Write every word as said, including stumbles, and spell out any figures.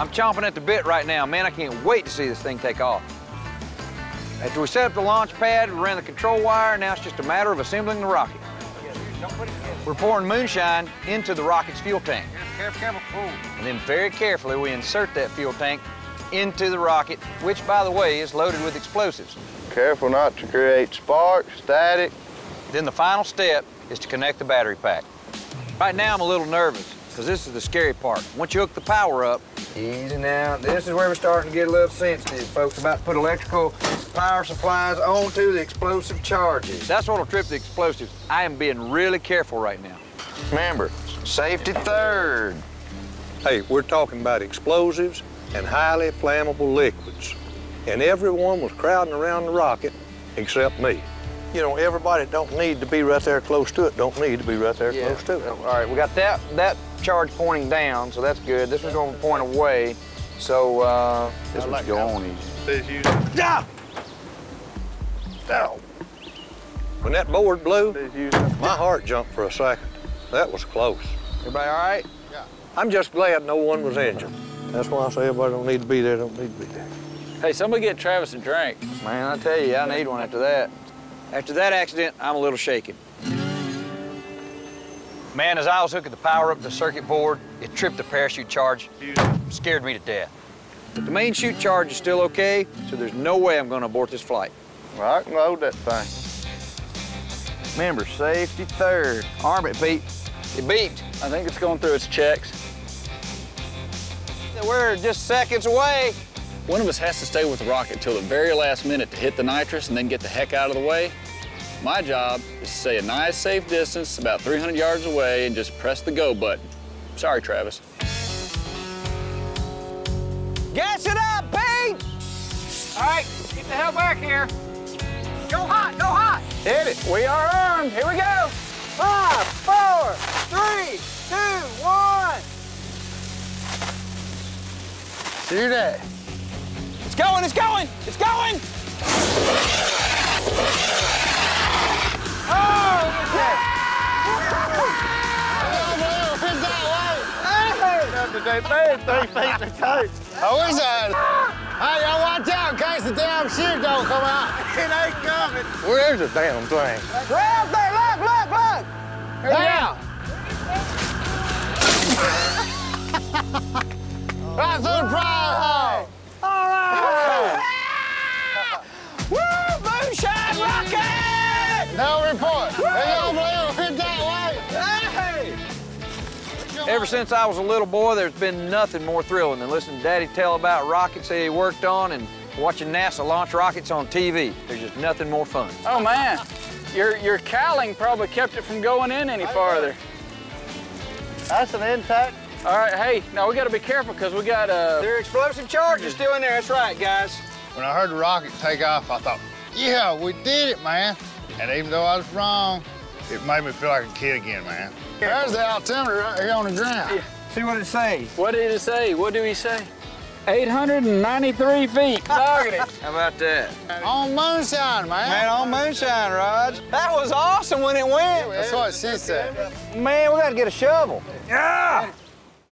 I'm chomping at the bit right now. Man, I can't wait to see this thing take off. After we set up the launch pad, we ran the control wire, now it's just a matter of assembling the rocket. We're pouring moonshine into the rocket's fuel tank. And then very carefully, we insert that fuel tank into the rocket, which, by the way, is loaded with explosives. Careful not to create sparks, static. Then the final step is to connect the battery pack. Right now, I'm a little nervous, because this is the scary part. Once you hook the power up, easy now. This is where we're starting to get a little sensitive, folks. About to put electrical power supplies onto the explosive charges. That's what'll trip the explosives. I am being really careful right now. Remember, safety third. Hey, we're talking about explosives and highly flammable liquids. And everyone was crowding around the rocket except me. You know, everybody don't need to be right there close to it. Don't need to be right there yeah. close to it. All right, we got that that charge pointing down, so that's good. This one's going to point away, so uh, this one's going easy. Yeah. Ow. When that board blew, my heart jumped for a second. That was close. Everybody all right? Yeah. I'm just glad no one was injured. That's why I say everybody don't need to be there. Don't need to be there. Hey, somebody get Travis a drink. Man, I tell you, I need one after that. After that accident, I'm a little shaken. Man, as I was hooking the power up to the circuit board, it tripped the parachute charge, scared me to death. But the main chute charge is still okay, so there's no way I'm gonna abort this flight. Well, I can load that thing. Remember, safety third. Arm it, Pete. It beeped. I think it's going through its checks. We're just seconds away. One of us has to stay with the rocket till the very last minute to hit the nitrous and then get the heck out of the way. My job is to stay a nice, safe distance, about three hundred yards away, and just press the go button. Sorry, Travis. Gas it up, Pete! All right, get the hell back here. Go hot, go hot! Hit it, we are armed, here we go! Five, four, three, two, one! Shoot it. It's going, it's going, it's going! Oh, oh, no, it's that way! Hey! Three feet to take. I wish I had. Hey, y'all watch out in case the damn shit don't come out. It ain't coming. Where is the damn thing? Grab thing, look, look, look! Here we go. Right through the prize hole! All right! Woo! Moonshine rocket! No report. Woo! They don't believe it that way. Hey! Ever since I was a little boy, there's been nothing more thrilling than listening to Daddy tell about rockets that he worked on and watching NASA launch rockets on T V. There's just nothing more fun. Oh man, your your cowling probably kept it from going in any farther. That's an impact. All right, hey, now we gotta be careful because we got uh... there are explosive charges still in there, that's right, guys. When I heard the rocket take off, I thought, yeah, we did it, man. And even though I was wrong, it made me feel like a kid again, man. There's the altimeter right here on the ground. Yeah. See what it says. What did it say? What did he say? eight hundred ninety-three feet. Look at it. How about that? On moonshine, man. Man, on moonshine, Raj. That was awesome when it went. That's what she said. Man, we gotta get a shovel. Yeah!